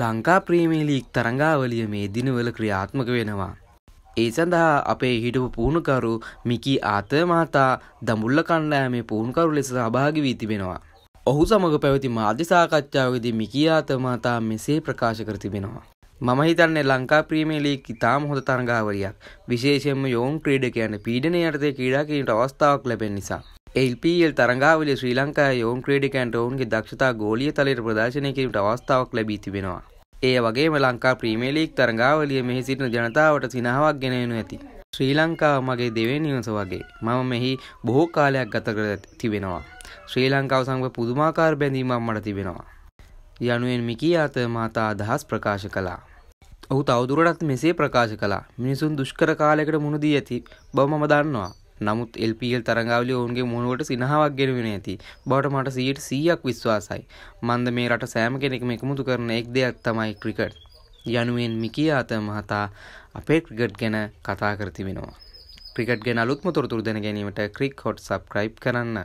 Lanka premier league තරඟාවලිය මේ දිනවල ක්‍රියාත්මක වෙනවා. ඒ සඳහා අපේ හිටපු පුහුණුකරු මිකී ආතර් මහතා දඹුල්ල කණ්ඩායමේ පුහුණුකරු ලෙස සහභාගී වී තිබෙනවා. ඔහු සමග පැවති මාධ්‍ය සාකච්ඡාවකදී මිකී ආතර් මහතා මෙසේ ප්‍රකාශ කර තිබෙනවා. මම හිතන්නේ ලංකා ප්‍රීමියර් ලීග් ඉතාම හොඳ තරඟාවලියක්. විශේෂයෙන්ම යෝන් ක්‍රීඩකයන් පීඩනය යටතේ ක්‍රීඩා කිරීමට අවස්ථාවක් ලැබෙන නිසා. LPL තරඟාවලිය ශ්‍රී ලංකාවේ යෝන් ක්‍රීඩකයන්ට ඔවුන්ගේ දක්ෂතා ගෝලීය තලයට ප්‍රදර්ශනය කිරීමට අවස්ථාවක් ලැබී තිබෙනවා. ඒ වගේම ලංකා ප්‍රීමියර් ලීග් තරඟාවලිය මෙහි සිටින ජනතාවට සිනහාවක් ගෙන එනු ඇති. ශ්‍රී ලංකාව මගේ දෙවෙනි නිවස වගේ මම මෙහි බොහෝ කාලයක් ගත කර තිබෙනවා. ශ්‍රී ලංකාව සමග පුදුමාකාර බැඳීමක් මට තිබෙනවා. යනුවෙන් මිකී ආතර් මහතා අදහස් ප්‍රකාශ කළා. ඔහු තවදුරටත් මෙසේ ප්‍රකාශ කළා. මිනිසුන් දුෂ්කර කාලයකට මුහුණ දී ඇති බව මම දන්නවා. නමුත් LPL තරඟාවලිය ඔවුන්ගේ මුණුවට සිනහාවක් ගෙනවෙන ඇති බවට මට 100%ක් විශ්වාසයි. මන්ද මේ රට සෑම කෙනෙක්ම එකමුතු කරන එක් දෙයක් තමයි ක්‍රිකට්. යනුවෙන් මිකී ආතර් මහතා අපේ ක්‍රිකට් ගැන කතා කර තිබෙනවා. ක්‍රිකට් ගැන අලුත්ම තොරතුරු දැන ගැනීමට ක්‍රික් හොට් සබ්ස්ක්‍රයිබ් කරන්න.